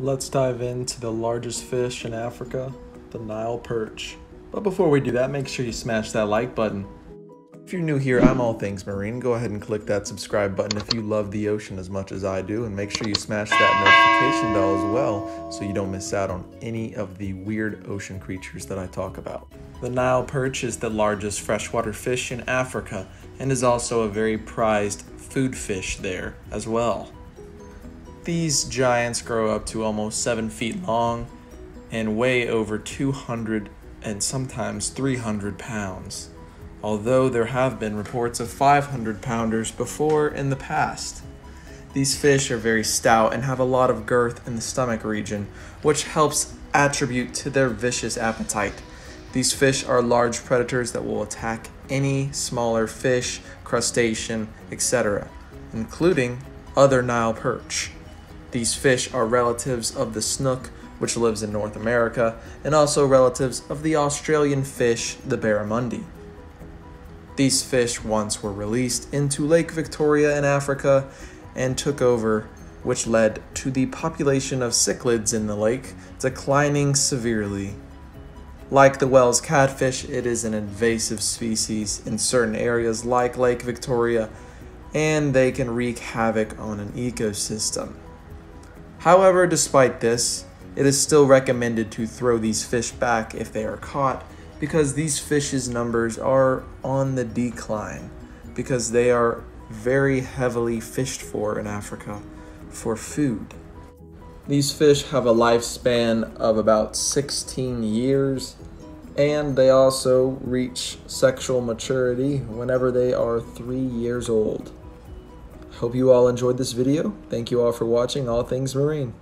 Let's dive into the largest fish in Africa, the Nile perch. But before we do that, make sure you smash that like button. If you're new here, I'm All Things Marine. Go ahead and click that subscribe button if you love the ocean as much as I do, and make sure you smash that notification bell as well so you don't miss out on any of the weird ocean creatures that I talk about. The Nile perch is the largest freshwater fish in Africa and is also a very prized food fish there as well. These giants grow up to almost 7 feet long and weigh over 200 and sometimes 300 pounds, although there have been reports of 500 pounders before in the past. These fish are very stout and have a lot of girth in the stomach region, which helps attribute to their vicious appetite. These fish are large predators that will attack any smaller fish, crustacean, etc., including other Nile perch. These fish are relatives of the snook, which lives in North America, and also relatives of the Australian fish, the barramundi. These fish once were released into Lake Victoria in Africa and took over, which led to the population of cichlids in the lake declining severely. Like the Wells catfish, it is an invasive species in certain areas like Lake Victoria, and they can wreak havoc on an ecosystem. However, despite this, it is still recommended to throw these fish back if they are caught, because these fish's numbers are on the decline because they are very heavily fished for in Africa for food. These fish have a lifespan of about 16 years, and they also reach sexual maturity whenever they are 3 years old. Hope you all enjoyed this video. Thank you all for watching All Things Marine.